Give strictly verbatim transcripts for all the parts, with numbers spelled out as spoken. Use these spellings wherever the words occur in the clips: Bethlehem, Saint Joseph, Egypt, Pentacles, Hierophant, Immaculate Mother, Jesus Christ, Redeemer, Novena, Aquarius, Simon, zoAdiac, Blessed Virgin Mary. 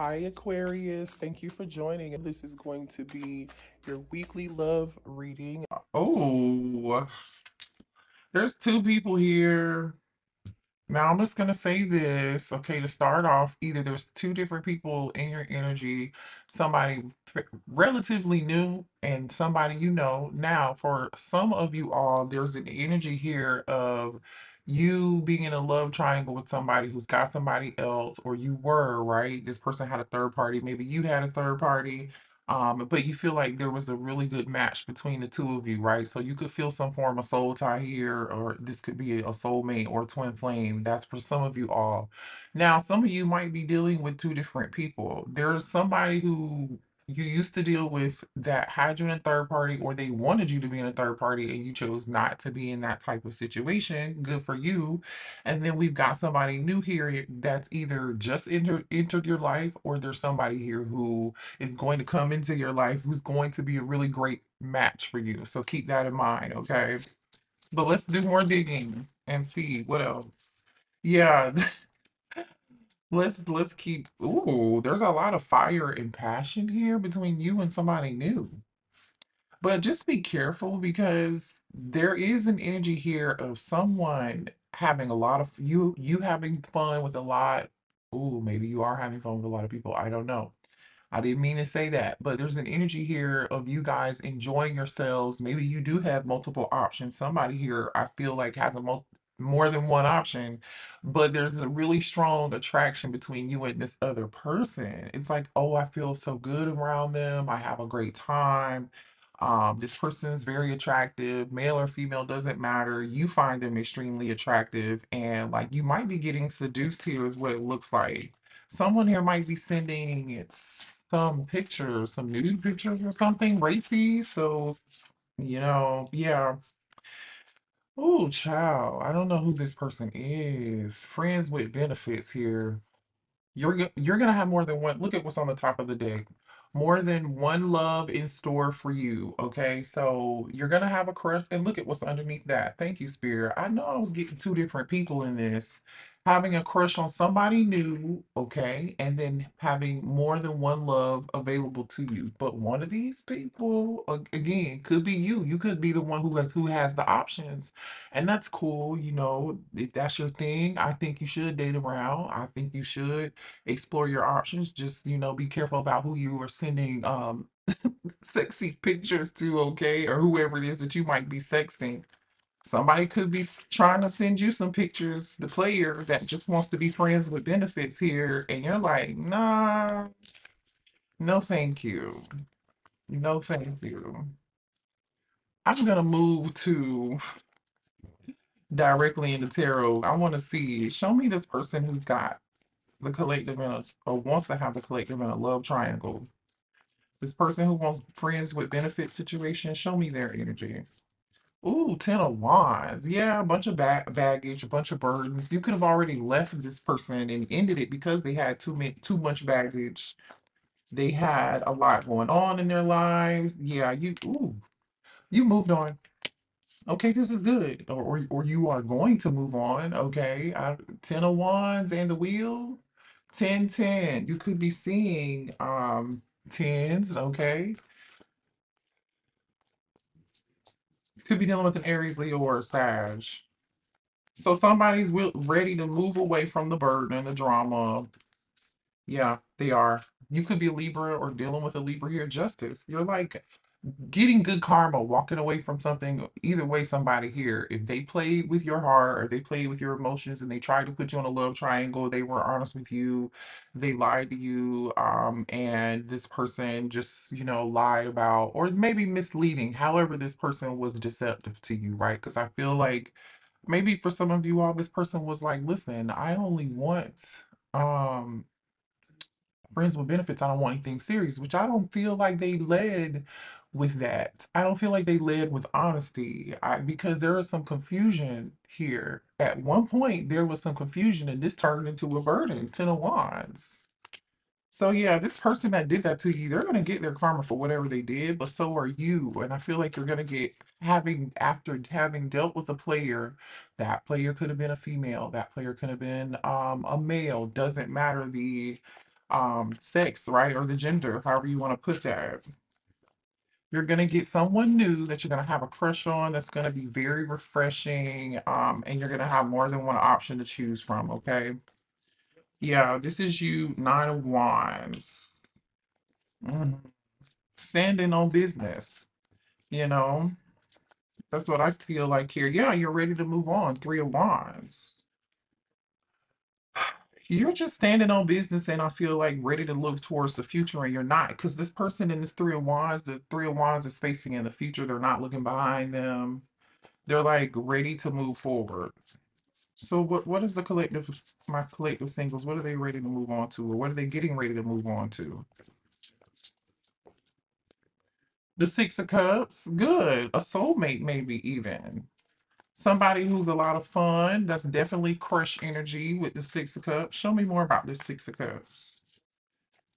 Hi Aquarius, thank you for joining. And this is going to be your weekly love reading. Oh, there's two people here. Now I'm just gonna say this, okay, to start off, either there's two different people in your energy, somebody relatively new and somebody you know. Now for some of you all, there's an energy here of you being in a love triangle with somebody who's got somebody else, or you were, right? This person had a third party, maybe you had a third party, um, but you feel like there was a really good match between the two of you, right? So you could feel some form of soul tie here, or this could be a soulmate or a twin flame. That's for some of you all. Now, some of you might be dealing with two different people. There's somebody who you used to deal with that had you in a third party, or they wanted you to be in a third party and you chose not to be in that type of situation. Good for you. And then we've got somebody new here that's either just entered entered your life, or there's somebody here who is going to come into your life who's going to be a really great match for you. So keep that in mind, okay? But let's do more digging and see what else. Yeah. Let's let's keep, ooh, there's a lot of fire and passion here between you and somebody new. But just be careful, because there is an energy here of someone having a lot of, you, you having fun with a lot. Ooh, maybe you are having fun with a lot of people. I don't know. I didn't mean to say that, but there's an energy here of you guys enjoying yourselves. Maybe you do have multiple options. Somebody here, I feel like, has a multiple, more than one option, but there's a really strong attraction between you and this other person. It's like, oh, I feel so good around them. I have a great time. Um, this person is very attractive, male or female, doesn't matter. You find them extremely attractive, and like you might be getting seduced here is what it looks like. Someone here might be sending it some pictures, some nude pictures or something racy. So, you know, yeah. Oh, child, I don't know who this person is. Friends with benefits here. You're, you're going to have more than one. Look at what's on the top of the deck. More than one love in store for you, okay? So you're going to have a crush. And look at what's underneath that. Thank you, Spirit. I know I was getting two different people in this. Having a crush on somebody new, okay? And then having more than one love available to you. But one of these people, again, could be you. You could be the one who has, who has the options. And that's cool, you know, if that's your thing, I think you should date around. I think you should explore your options. Just, you know, be careful about who you are sending um, sexy pictures to, okay? Or whoever it is that you might be sexting. Somebody could be trying to send you some pictures, the player that just wants to be friends with benefits here, and you're like, nah, no thank you. No thank you. I'm going to move to directly into tarot. I want to see, show me this person who's got the collective in a, or wants to have the collective in a love triangle. This person who wants friends with benefits situation, show me their energy. Ooh, Ten of Wands. Yeah, a bunch of ba baggage, a bunch of burdens. You could have already left this person and ended it because they had too, many, too much baggage. They had a lot going on in their lives. Yeah, you ooh, you moved on. Okay, this is good. Or, or, or you are going to move on. Okay, I, Ten of Wands and the Wheel. ten ten. You could be seeing um, tens, okay? Could be dealing with an Aries, Leo, or a Sag. So somebody's will, ready to move away from the burden and the drama. Yeah, they are. You could be a Libra or dealing with a Libra here. Justice. You're like getting good karma, walking away from something. Either way, somebody here, if they played with your heart or they played with your emotions and they tried to put you on a love triangle, they were honest with you, they lied to you, um and this person just, you know, lied about, or maybe misleading, however this person was deceptive to you, right? Because I feel like maybe for some of you all, this person was like, listen, I only want um friends with benefits. I don't want anything serious, which I don't feel like they led with that. I don't feel like they led with honesty, I, because there is some confusion here. At one point, there was some confusion, and this turned into a burden, Ten of Wands. So yeah, this person that did that to you, they're going to get their karma for whatever they did, but so are you. And I feel like you're going to get, having after having dealt with a player, that player could have been a female, that player could have been um, a male, doesn't matter the um, sex, right? Or the gender, however you want to put that. You're going to get someone new that you're going to have a crush on. That's going to be very refreshing. Um, and you're going to have more than one option to choose from. Okay. Yeah, this is you, Nine of Wands. Mm. Standing on business, you know, that's what I feel like here. Yeah, you're ready to move on. Three of Wands. You're just standing on business, and I feel like ready to look towards the future, and you're not, because this person in this Three of Wands, the Three of Wands is facing in the future. They're not looking behind them. They're like ready to move forward. So what, what is the collective, my collective singles, what are they ready to move on to? Or what are they getting ready to move on to? The Six of Cups, good. A soulmate maybe even. Somebody who's a lot of fun. That's definitely crush energy with the Six of Cups. Show me more about this Six of Cups.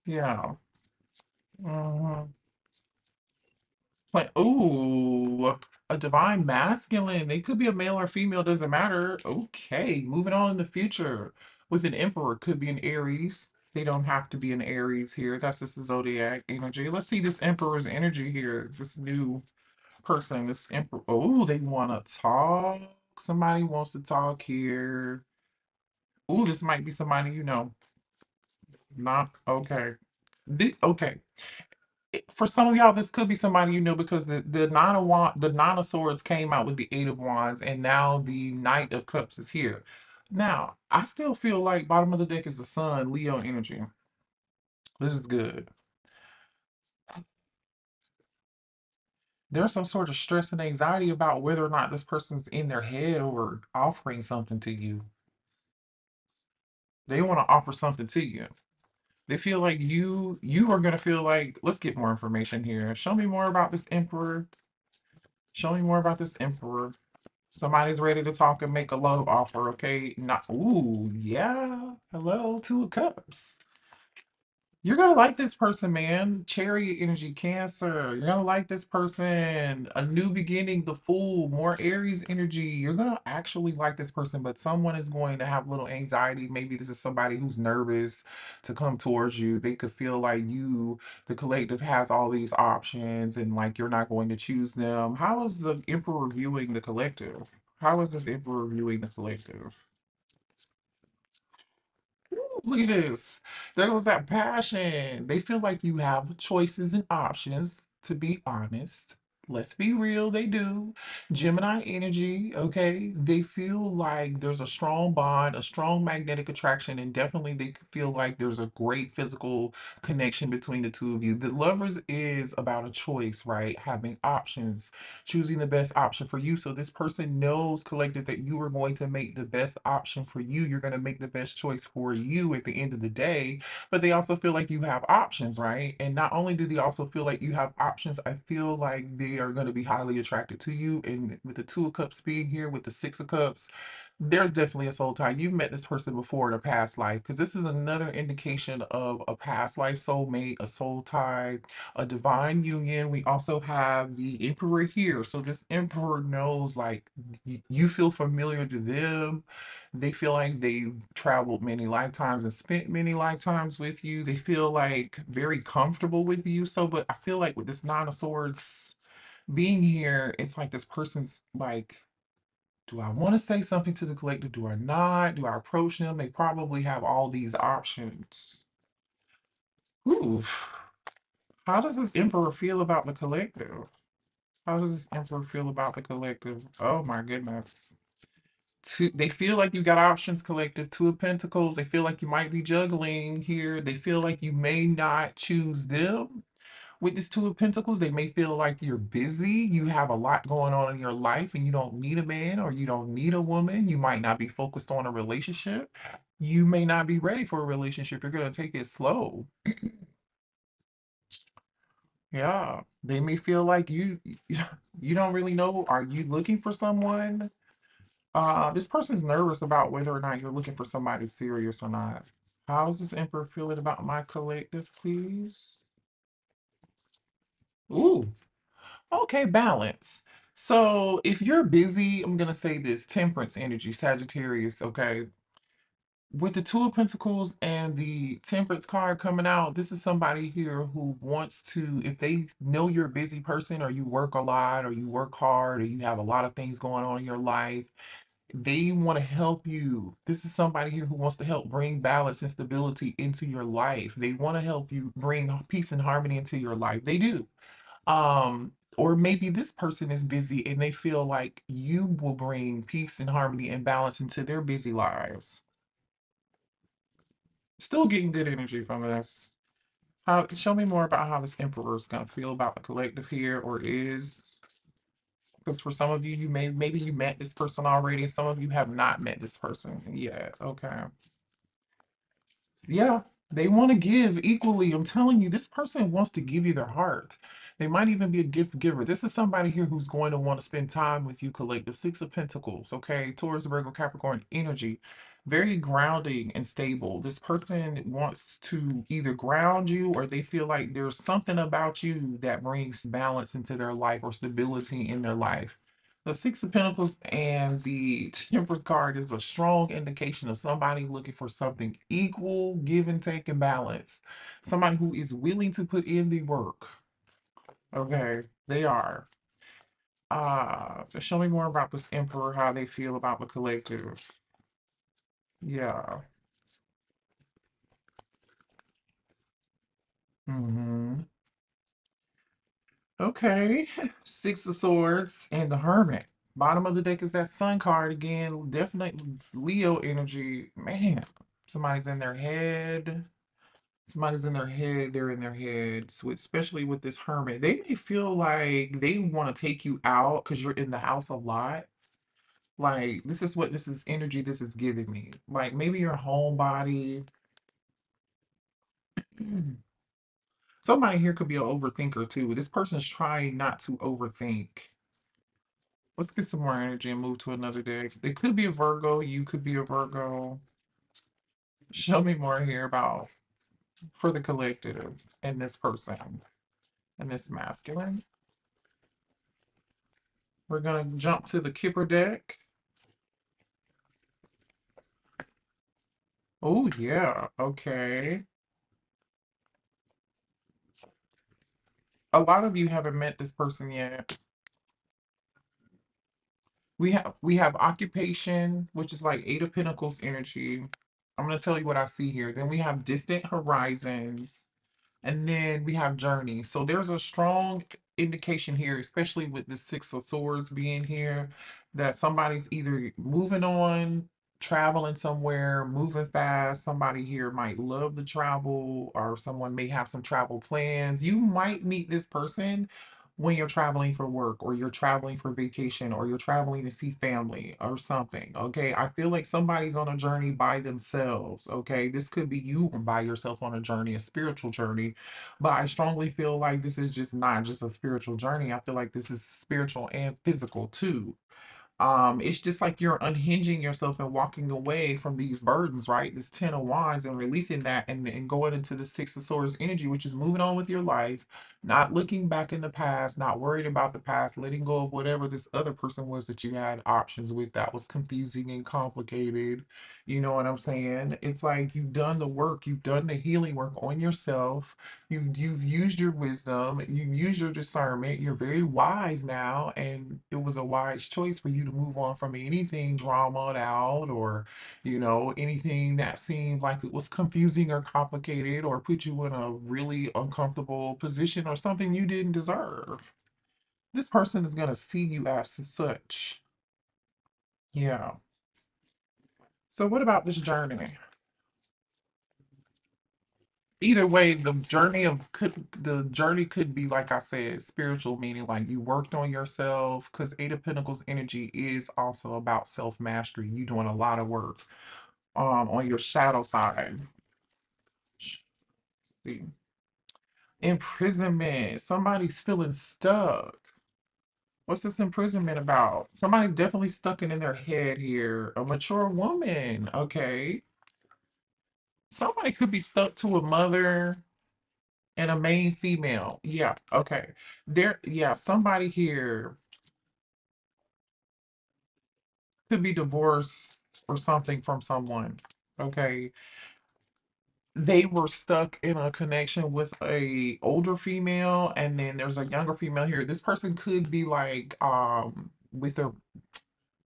Yeah. Mm-hmm. Ooh, a divine masculine. They could be a male or female, doesn't matter. Okay, moving on in the future with an Emperor. Could be an Aries. They don't have to be an Aries here. That's just the zodiac energy. Let's see this Emperor's energy here. This new person, this Emperor. Oh, they want to talk. Somebody wants to talk here. Oh, this might be somebody you know. Not okay. The, okay. For some of y'all, this could be somebody you know, because the, the nine of wand, the nine of swords came out with the Eight of Wands, and now the Knight of Cups is here. Now, I still feel like bottom of the deck is the Sun, Leo energy. This is good. There's some sort of stress and anxiety about whether or not this person's in their head or offering something to you. They want to offer something to you. They feel like you, you are going to feel like, let's get more information here. Show me more about this Emperor. Show me more about this Emperor. Somebody's ready to talk and make a love offer, okay? Not, ooh, yeah. Hello, Two of Cups. You're going to like this person, man. Chariot energy, Cancer. You're going to like this person. A new beginning, the Fool, more Aries energy. You're going to actually like this person, but someone is going to have a little anxiety. Maybe this is somebody who's nervous to come towards you. They could feel like you, the collective, has all these options and like you're not going to choose them. How is the Emperor viewing the collective? How is this Emperor viewing the collective? Look at this. There was that passion. They feel like you have choices and options, to be honest. Let's be real, they do. Gemini energy, okay? They feel like there's a strong bond, a strong magnetic attraction, and definitely they feel like there's a great physical connection between the two of you. The Lovers is about a choice, right? Having options, choosing the best option for you. So this person knows, collective, that you are going to make the best option for you. You're going to make the best choice for you at the end of the day, but they also feel like you have options, right? And not only do they also feel like you have options, I feel like they are going to be highly attracted to you. And with the Two of Cups being here with the Six of Cups, there's definitely a soul tie. You've met this person before in a past life, because this is another indication of a past life soulmate, a soul tie, a divine union. We also have the Emperor here. So this Emperor knows, like, you feel familiar to them. They feel like they've traveled many lifetimes and spent many lifetimes with you. They feel like very comfortable with you. So, but I feel like with this Nine of Swords being here, it's like this person's like, do I want to say something to the collective? Do I not? Do I approach them? They probably have all these options. Ooh. How does this Emperor feel about the collective? How does this Emperor feel about the collective? Oh my goodness. Two, they feel like you got options, collective. Two of Pentacles. They feel like you might be juggling here. They feel like you may not choose them. With this Two of Pentacles, they may feel like you're busy, you have a lot going on in your life, and you don't need a man or you don't need a woman. You might not be focused on a relationship. You may not be ready for a relationship. You're going to take it slow. Yeah, they may feel like you you don't really know, are you looking for someone? Uh, this person's nervous about whether or not you're looking for somebody serious or not. How is this Emperor feeling about my collective, please? Ooh, okay, balance. So if you're busy, I'm going to say this, Temperance energy, Sagittarius, okay? with the Two of Pentacles and the Temperance card coming out, this is somebody here who wants to, if they know you're a busy person or you work a lot or you work hard or you have a lot of things going on in your life, they want to help you. This is somebody here who wants to help bring balance and stability into your life. They want to help you bring peace and harmony into your life. They do. Um, or maybe this person is busy and they feel like you will bring peace and harmony and balance into their busy lives. Still getting good energy from this. How, show me more about how this Emperor is going to feel about the collective here, or is, because for some of you, you may, maybe you met this person already. Some of you have not met this person yet. Okay. Yeah, they want to give equally. I'm telling you, this person wants to give you their heart. They might even be a gift giver. This is somebody here who's going to want to spend time with you, collective. Six of Pentacles, okay? Taurus, Virgo, Capricorn energy. Very grounding and stable. This person wants to either ground you, or they feel like there's something about you that brings balance into their life or stability in their life. The Six of Pentacles and the Temperance card is a strong indication of somebody looking for something equal, give and take, and balance. Somebody who is willing to put in the work. Okay, they are. Uh, show me more about this Emperor, how they feel about the collective. Yeah. Mm-hmm. Okay. Six of Swords and the Hermit. Bottom of the deck is that Sun card again. Definitely Leo energy. Man, somebody's in their head. Somebody's in their head. They're in their head. So especially with this Hermit, they may feel like they want to take you out because you're in the house a lot. Like, this is what this is energy this is giving me. Like, maybe your homebody. Somebody here could be an overthinker too. This person's trying not to overthink. Let's get some more energy and move to another deck. It could be a Virgo. You could be a Virgo. Show me more here about for the collective and this person and this masculine. We're going to jump to the Kipper deck. Oh, yeah. Okay. A lot of you haven't met this person yet. We have we have occupation, which is like Eight of Pentacles energy. I'm going to tell you what I see here. Then we have distant horizons. And then we have journey. So there's a strong indication here, especially with the Six of Swords being here, that somebody's either moving on, traveling somewhere, moving fast. Somebody here might love the travel, or someone may have some travel plans. You might meet this person when you're traveling for work, or you're traveling for vacation, or you're traveling to see family or something. Okay, I feel like somebody's on a journey by themselves. Okay, this could be you by yourself on a journey, a spiritual journey, but I strongly feel like this is just not just a spiritual journey. I feel like this is spiritual and physical too. Um, it's just like you're unhinging yourself and walking away from these burdens, right? This Ten of Wands and releasing that and, and going into the Six of Swords energy, which is moving on with your life, not looking back in the past, not worried about the past, letting go of whatever this other person was that you had options with that was confusing and complicated. You know what I'm saying? It's like you've done the work, you've done the healing work on yourself. You've, you've used your wisdom, you've used your discernment. You're very wise now, and it was a wise choice for you to move on from anything drama out, or you know, anything that seemed like it was confusing or complicated or put you in a really uncomfortable position or something you didn't deserve. This person is going to see you as such. Yeah. So what about this journey? Either way, the journey of could the journey could be, like I said, spiritual, meaning like you worked on yourself, because Eight of Pentacles energy is also about self-mastery. You doing a lot of work um on your shadow side. See. Imprisonment. Somebody's feeling stuck. What's this imprisonment about? Somebody's definitely stuck in their head here. A mature woman, okay. Somebody could be stuck to a mother and a main female. Yeah, okay. There, yeah, somebody here could be divorced or something from someone. okay? They were stuck in a connection with a older female, and then there's a younger female here. This person could be like um with a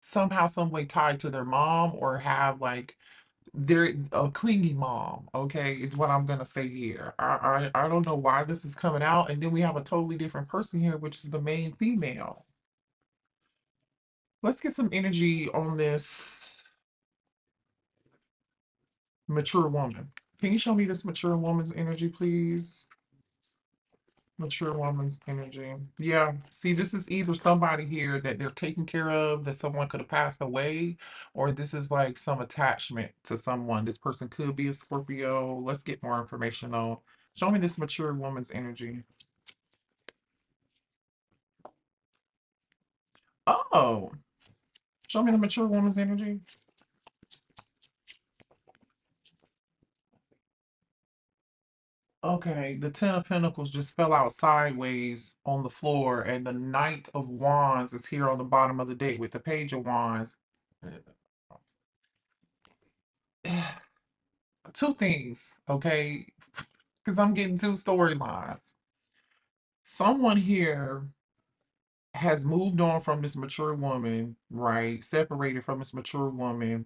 somehow some way tied to their mom, or have like they're a clingy mom, okay, is what I'm gonna say here. I, I I don't know why this is coming out. And then we have a totally different person here, which is the main female. Let's get some energy on this mature woman. Can you show me this mature woman's energy, please? Mature woman's energy. Yeah, see, this is either somebody here that they're taking care of, that someone could have passed away, or this is like some attachment to someone. This person could be a Scorpio. Let's get more information on. Show me this mature woman's energy. Oh, show me the mature woman's energy. Okay, the Ten of Pentacles just fell out sideways on the floor, and the Knight of Wands is here on the bottom of the deck with the Page of Wands. Two things, okay? Because I'm getting two storylines. Someone here has moved on from this mature woman, right? Separated from this mature woman,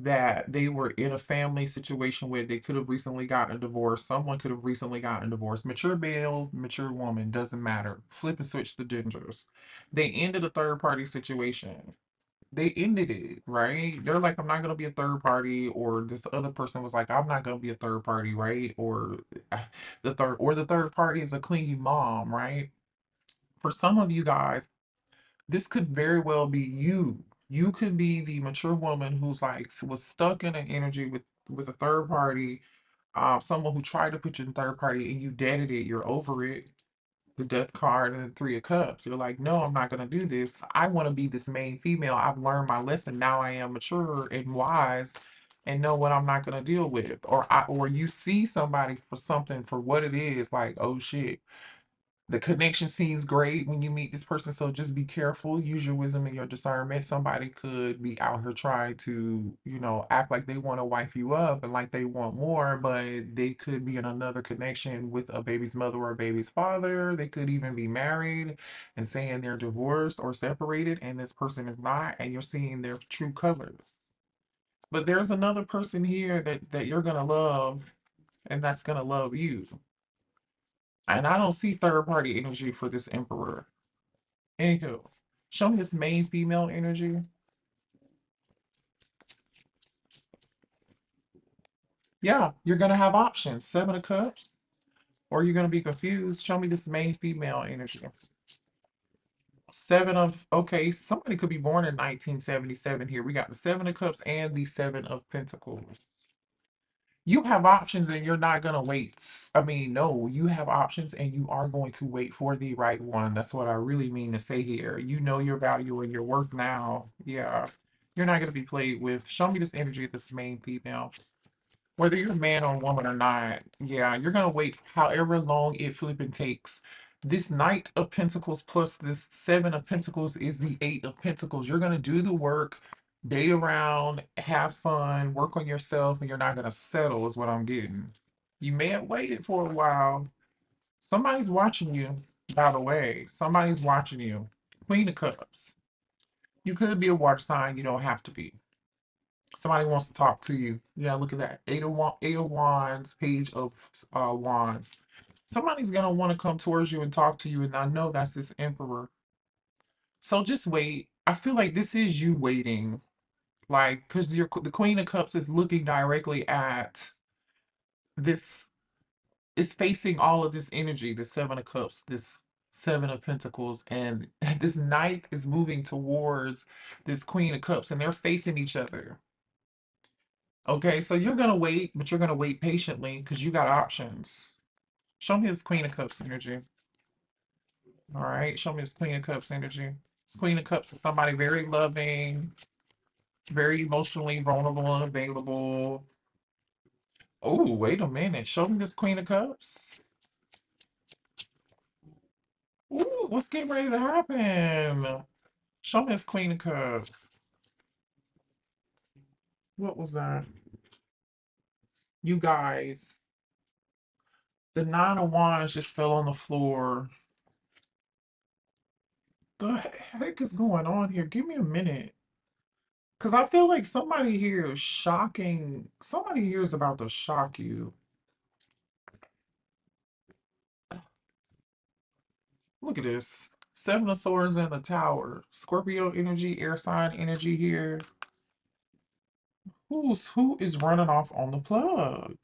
that they were in a family situation where they could have recently gotten a divorce. Someone could have recently gotten a divorce. Mature male, mature woman, doesn't matter. Flip and switch the genders. They ended a third party situation. They ended it, right? They're like, I'm not going to be a third party. Or this other person was like, I'm not going to be a third party, right? Or the third, or the third party is a clingy mom, right? For some of you guys, this could very well be you. You could be the mature woman who's like was stuck in an energy with with a third party, uh, someone who tried to put you in third party, and you deaded it. You're over it. The Death card and the Three of Cups. You're like, no, I'm not gonna do this. I want to be this main female. I've learned my lesson. Now I am mature and wise, and know what I'm not gonna deal with. Or I or you see somebody for something for what it is. Like, oh shit. The connection seems great when you meet this person, so just be careful. Use your wisdom and your discernment. Somebody could be out here trying to, you know, act like they want to wife you up and like they want more, but they could be in another connection with a baby's mother or a baby's father. They could even be married and saying they're divorced or separated, and this person is not, and you're seeing their true colors. But there's another person here that, that you're going to love, and that's going to love you. And I don't see third party energy for this Emperor. Anywho, show me this main female energy. Yeah, you're going to have options. Seven of Cups. Or you're going to be confused. Show me this main female energy. Seven of, okay, somebody could be born in nineteen seventy-seven here. We got the Seven of Cups and the Seven of Pentacles. You have options and you're not going to wait. I mean, no, you have options and you are going to wait for the right one. That's what I really mean to say here. You know your value and your worth now. Yeah, you're not going to be played with. Show me this energy of this main female. Whether you're a man or a woman or not, yeah, you're going to wait however long it flipping takes. This Knight of Pentacles plus this Seven of Pentacles is the Eight of Pentacles. You're going to do the work. Date around, have fun, work on yourself, and you're not going to settle is what I'm getting. You may have waited for a while. Somebody's watching you, by the way. Somebody's watching you. Queen of Cups. You could be a water sign. You don't have to be. Somebody wants to talk to you. Yeah, look at that. Eight of, eight of Wands, Page of uh, Wands. Somebody's going to want to come towards you and talk to you, and I know that's this Emperor. So just wait. I feel like this is you waiting. Like, because the Queen of Cups is looking directly at this, it's facing all of this energy, the Seven of Cups, this Seven of Pentacles, and this Knight is moving towards this Queen of Cups, and they're facing each other. Okay, so you're going to wait, but you're going to wait patiently because you got options. Show me this Queen of Cups energy. All right, show me this Queen of Cups energy. Queen of Cups is somebody very loving, very emotionally vulnerable and available. Oh, wait a minute. Show me this Queen of Cups. Ooh, what's getting ready to happen? Show me this Queen of Cups. What was that? You guys, the Nine of Wands just fell on the floor. The heck is going on here? Give me a minute. Because I feel like somebody here is shocking. Somebody here is about to shock you. Look at this. Seven of Swords and the Tower. Scorpio energy, air sign energy here. Who's, who is running off on the plug?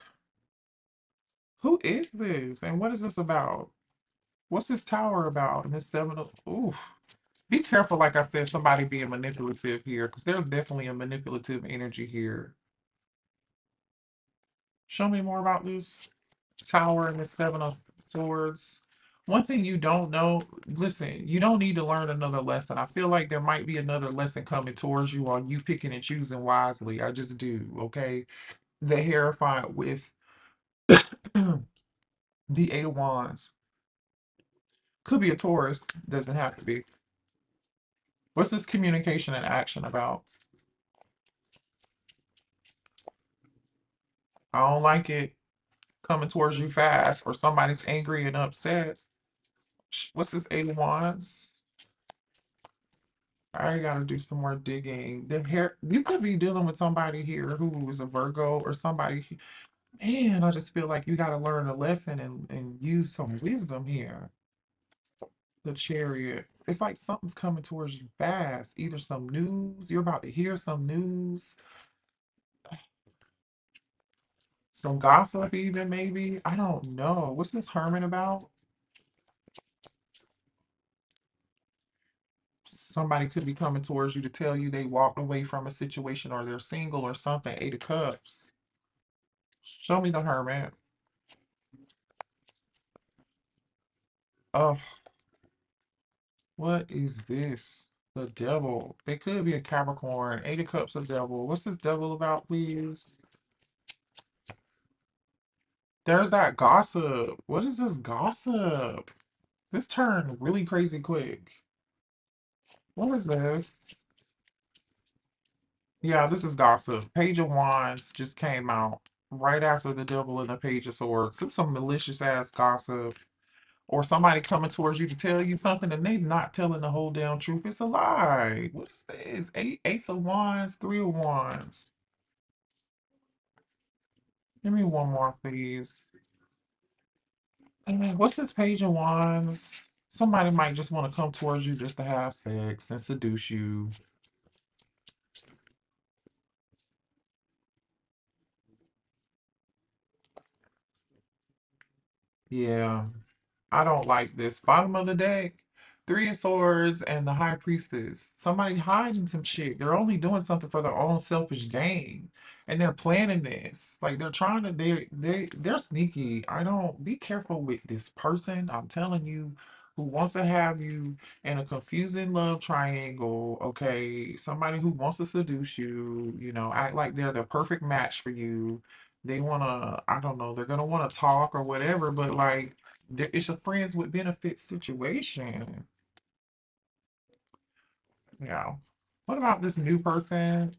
Who is this? And what is this about? What's this tower about? And this seven of... Oof. Be careful, like I said, somebody being manipulative here. Because there's definitely a manipulative energy here. Show me more about this tower and this seven of swords. One thing you don't know, listen, you don't need to learn another lesson. I feel like there might be another lesson coming towards you on you picking and choosing wisely. I just do, okay? The Hierophant with the Eight of Wands. Could be a Taurus, doesn't have to be. What's this communication and action about? I don't like it coming towards you fast, or somebody's angry and upset. What's this Eight of Wands? I gotta do some more digging. The hair, you could be dealing with somebody here who is a Virgo or somebody. Man, I just feel like you gotta learn a lesson and, and use some wisdom here. The Chariot. It's like something's coming towards you fast. Either some news, you're about to hear some news. Some gossip even maybe. I don't know. What's this Hermit about? Somebody could be coming towards you to tell you they walked away from a situation or they're single or something. Eight of Cups. Show me the Hermit. Oh, what is this? The Devil. They could be a Capricorn. Eight of Cups, of Devil. What's this Devil about, please? There's that gossip. What is this gossip? This turned really crazy quick. What is this? Yeah, this is gossip. Page of Wands just came out right after the Devil and the Page of Swords. It's some malicious ass gossip. Or somebody coming towards you to tell you something and they're not telling the whole damn truth. It's a lie. What is this? Eight, Ace of Wands, Three of Wands. Give me one more, please. What's this Page of Wands? Somebody might just want to come towards you just to have sex and seduce you. Yeah, I don't like this. Bottom of the deck, Three of Swords and the High Priestess. Somebody hiding some shit. They're only doing something for their own selfish gain. And they're planning this. Like they're trying to, they they they're sneaky. I don't be careful with this person, I'm telling you, who wants to have you in a confusing love triangle, okay? Somebody who wants to seduce you, you know, act like they're the perfect match for you. They wanna, I don't know, they're gonna wanna talk or whatever, but like it's a friends with benefits situation. Yeah. What about this new person?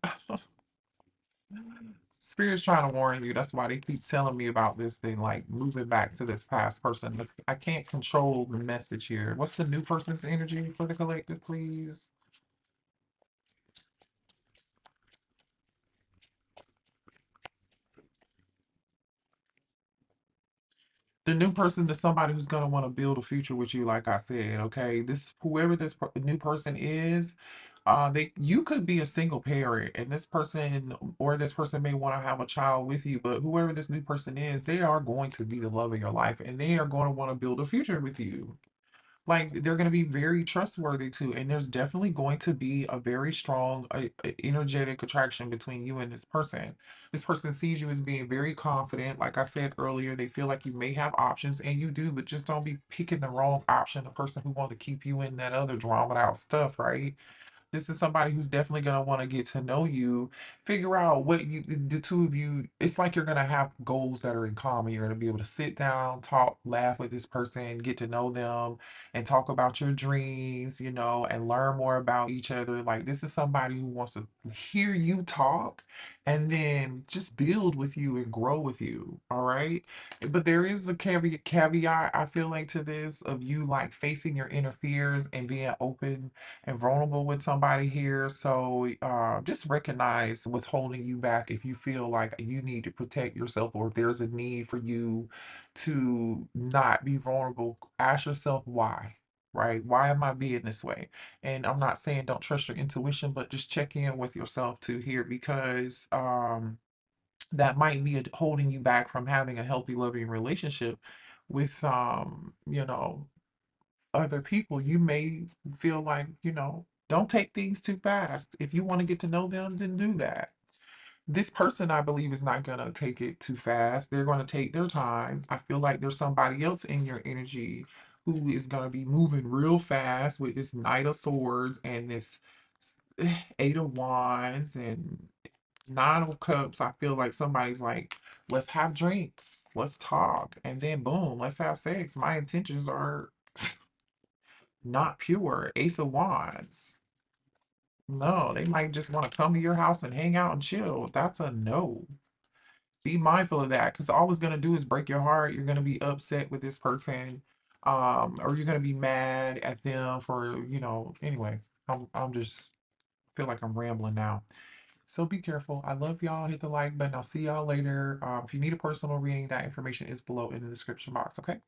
Spirit's trying to warn you. That's why they keep telling me about this thing, like moving back to this past person. I can't control the message here. What's the new person's energy for the collective, please? The new person is somebody who's going to want to build a future with you, like I said, okay? This, whoever this new person is, Uh, they, you could be a single parent and this person or this person may want to have a child with you, but whoever this new person is, they are going to be the love of your life and they are going to want to build a future with you. Like they're going to be very trustworthy too. And there's definitely going to be a very strong, uh, energetic attraction between you and this person. This person sees you as being very confident. Like I said earlier, they feel like you may have options and you do, but just don't be picking the wrong option. The person who wants to keep you in that other drama out stuff, right? This is somebody who's definitely going to want to get to know you, figure out what you, the two of you, it's like you're going to have goals that are in common. You're going to be able to sit down, talk, laugh with this person, get to know them and talk about your dreams, you know, and learn more about each other. Like this is somebody who wants to hear you talk and then just build with you and grow with you, all right? But there is a caveat, I feel like, to this of you like facing your inner fears and being open and vulnerable with somebody here. So uh, just recognize what's holding you back if you feel like you need to protect yourself, or if there's a need for you to not be vulnerable. Ask yourself why. Right? Why am I being this way? And I'm not saying don't trust your intuition, but just check in with yourself too here, because um, that might be a, holding you back from having a healthy, loving relationship with, um, you know, other people. You may feel like, you know, don't take things too fast. If you want to get to know them, then do that. This person, I believe, is not going to take it too fast. They're going to take their time. I feel like there's somebody else in your energy who is going to be moving real fast with this Knight of Swords and this Eight of Wands and Nine of Cups. I feel like somebody's like, let's have drinks, let's talk, and then boom, let's have sex. My intentions are not pure. Ace of Wands. No, they might just want to come to your house and hang out and chill. That's a no. Be mindful of that, because all it's going to do is break your heart. You're going to be upset with this person. Um, or you're gonna be mad at them for, you know, anyway, I'm, I'm just feel like I'm rambling now. So be careful. I love y'all. Hit the like button. I'll see y'all later. Um, if you need a personal reading, that information is below in the description box. Okay.